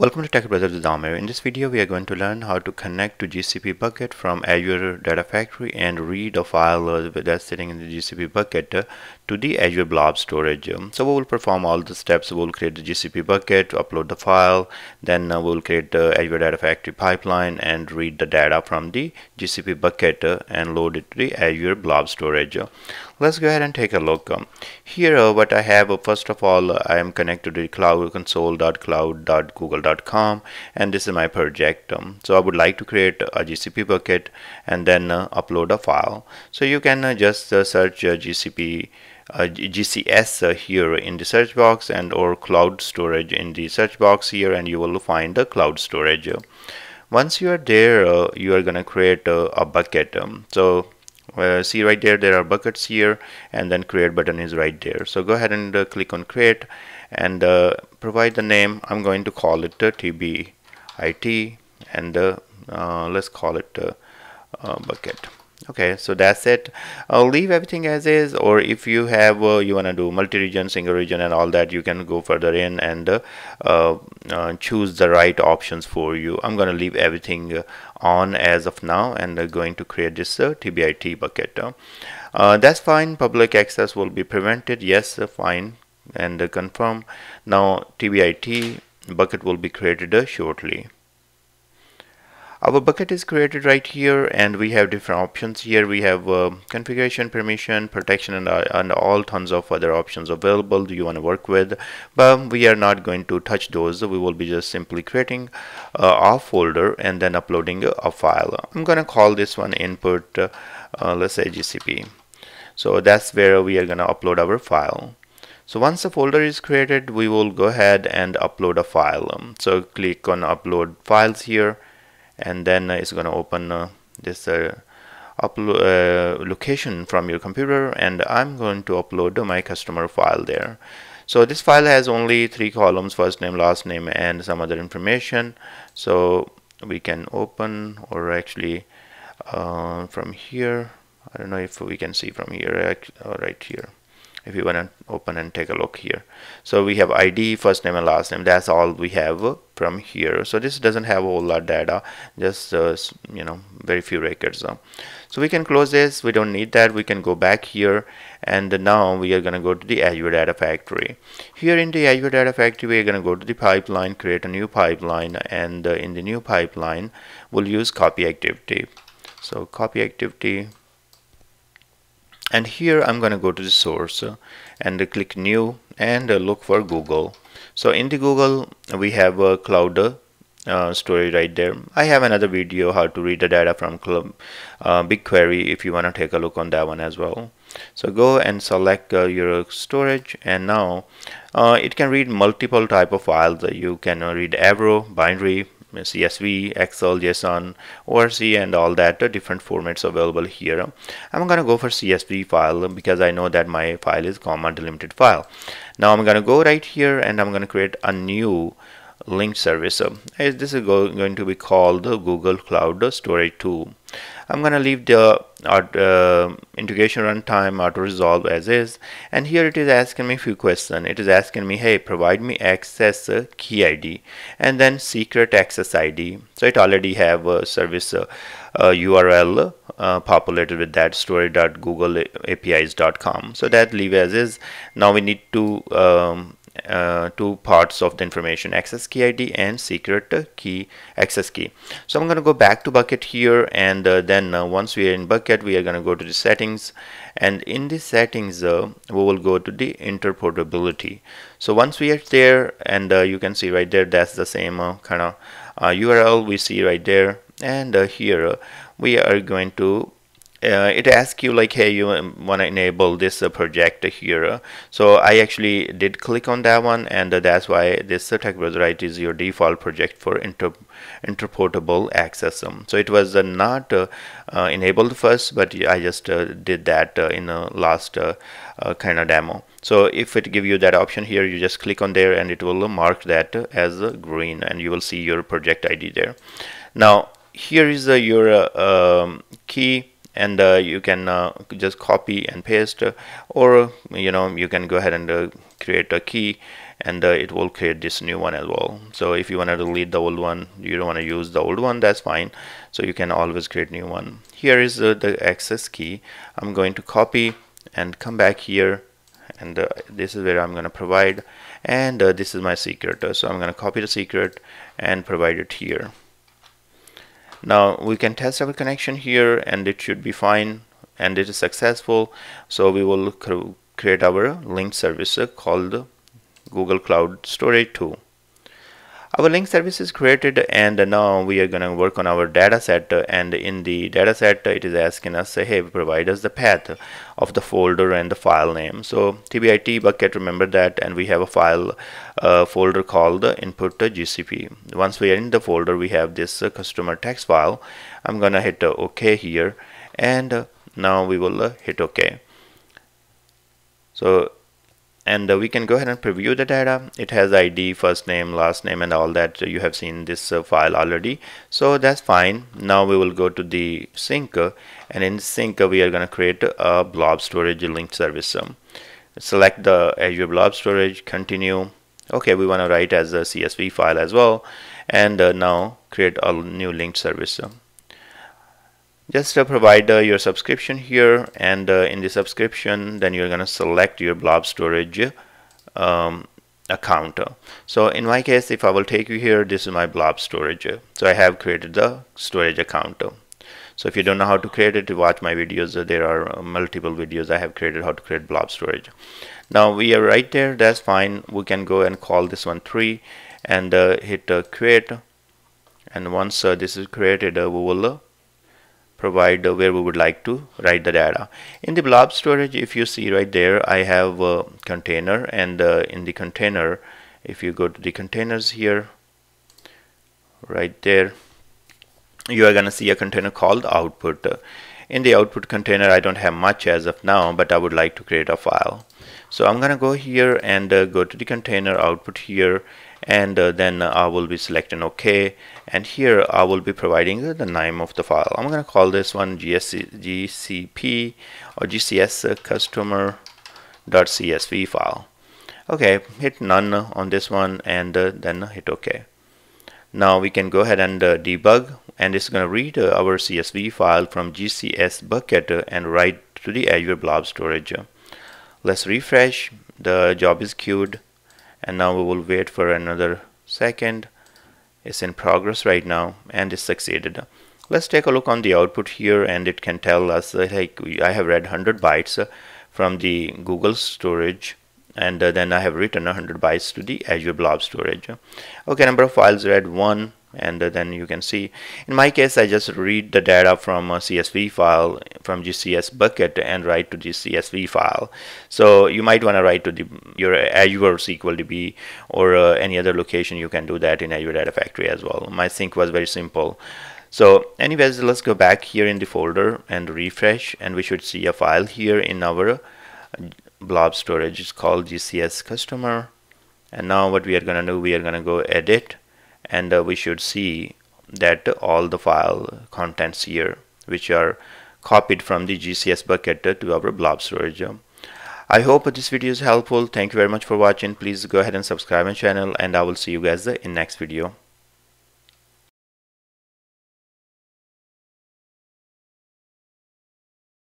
Welcome to Tech Brothers with Amir. In this video, we are going to learn how to connect to GCP bucket from Azure Data Factory and read a file that's sitting in the GCP bucket to the Azure Blob Storage. So we will perform all the steps. We will create the GCP bucket, upload the file, then we will create the Azure Data Factory pipeline and read the data from the GCP bucket and load it to the Azure Blob Storage. Let's go ahead and take a look. Here what I have, first of all, I am connected to cloudconsole.cloud.google.com, and this is my project. So I would like to create a GCP bucket and then upload a file. So you can just search GCS here in the search box, and or cloud storage in the search box here, and you will find the cloud storage. Once you are there, you are going to create a bucket. See right there, there are buckets here, and then create button is right there. So go ahead and click on create and provide the name. I'm going to call it TBIT, and let's call it bucket. Okay, so that's it. I'll leave everything as is, or if you have you want to do multi-region, single region and all that, you can go further in and choose the right options for you. I'm going to leave everything on as of now, and going to create this TBIT bucket. That's fine. Public access will be prevented. Yes, fine, and confirm. Now TBIT bucket will be created shortly. Our bucket is created right here, and we have different options here. We have configuration, permission, protection, and all tons of other options available do you want to work with, but we are not going to touch those. We will be just simply creating our folder and then uploading a file. I'm going to call this one input, let's say GCP. So that's where we are going to upload our file. So once the folder is created, we will go ahead and upload a file. So click on upload files here, and then it's going to open this upload location from your computer, and I'm going to upload my customer file there. So this file has only 3 columns: first name, last name, and some other information. So we can open, or actually from here, I don't know if we can see from here or right here. If you want to open and take a look here, so we have ID, first name and last name. That's all we have from here. So this doesn't have a whole lot of data, just you know, very few records. So we can close this. We don't need that. We can go back here, and now we are going to go to the Azure Data Factory. Here in the Azure Data Factory, we are going to go to the pipeline, create a new pipeline, and in the new pipeline, we'll use copy activity. So copy activity. And here I'm going to go to the source and click new and look for Google. So in the Google, we have a cloud storage right there. I have another video how to read the data from BigQuery if you want to take a look on that one as well. So go and select your storage, and now it can read multiple type of files. You can read Avro, binary, CSV, Excel, JSON, ORC, and all that different formats available here. I'm going to go for CSV file because I know that my file is comma delimited file. Now I'm going to go right here, and I'm going to create a new linked service. This is going to be called Google Cloud Storage 2. I'm going to leave the integration runtime auto resolve as is, and here it is asking me a few questions. It is asking me, hey, provide me access key ID and then secret access ID. So it already have a service URL populated with that, storage.googleapis.com. so that leave as is. Now we need to two parts of the information, access key ID and secret key access key. So I'm going to go back to bucket here, and then once we are in bucket, we are going to go to the settings, and in the settings we will go to the interoperability. So once we are there, and you can see right there, that's the same kind of URL we see right there, and here we are going to it asks you like, hey, you want to enable this project here. So I actually did click on that one, and that's why this Tech Brothers, right, is your default project for interportable access. So it was not enabled first, but I just did that in the last kind of demo. So if it give you that option here, you just click on there, and it will mark that as green, and you will see your project ID there. Now here is your key, and you can just copy and paste, or you know, you can go ahead and create a key and it will create this new one as well. So if you want to delete the old one, you don't want to use the old one, that's fine. So you can always create new one. Here is the access key. I'm going to copy and come back here, and this is where I'm going to provide, and this is my secret. So I'm going to copy the secret and provide it here. Now we can test our connection here, and it should be fine, and it is successful. So we will create our link service called Google Cloud Storage 2. Our link service is created, and now we are going to work on our data set. And in the data set, it is asking us, hey, provide us the path of the folder and the file name. So TBIT bucket, remember that, and we have a file folder called input GCP. Once we are in the folder, we have this customer text file. I'm going to hit OK here, and now we will hit OK. So we can go ahead and preview the data. It has ID, first name, last name, and all that. You have seen this file already, so that's fine. Now we will go to the sync, and in sync we are going to create a blob storage link service. Select the Azure Blob Storage, continue. Okay, we want to write as a CSV file as well, and now create a new link service. Just provide your subscription here, and in the subscription then you're going to select your blob storage account. So in my case, if I will take you here, this is my blob storage. So I have created the storage account. So if you don't know how to create it, watch my videos. There are multiple videos I have created how to create blob storage. Now we are right there, that's fine. We can go and call this one 3 and hit create, and once this is created, we will provide where we would like to write the data. In the blob storage, if you see right there, I have a container, and in the container, if you go to the containers here, right there, you are going to see a container called output. In the output container, I don't have much as of now, but I would like to create a file. So I'm going to go here and go to the container output here, and then I will be selecting OK, and here I will be providing the name of the file. I'm going to call this one GCP or GCS customer.csv file. Okay, hit none on this one, and then hit OK. Now we can go ahead and debug, and it's going to read our CSV file from GCS bucket and write to the Azure Blob Storage. Let's refresh. The job is queued, and now we will wait for another second. It's in progress right now, and it's succeeded. Let's take a look on the output here, and it can tell us like I have read 100 bytes from the Google storage, and then I have written 100 bytes to the Azure Blob Storage. Okay, number of files read 1, and then you can see in my case I just read the data from a CSV file from GCS bucket and write to the CSV file. So you might want to write to your Azure SQL DB or any other location. You can do that in Azure Data Factory as well. My sync was very simple. So anyways, let's go back here in the folder and refresh, and we should see a file here in our blob storage. It's called GCS customer, and now what we are going to do, we are going to go edit, and we should see that all the file contents here which are copied from the GCS bucket to our blob storage. I hope this video is helpful. Thank you very much for watching. Please go ahead and subscribe my channel, and I will see you guys in next video.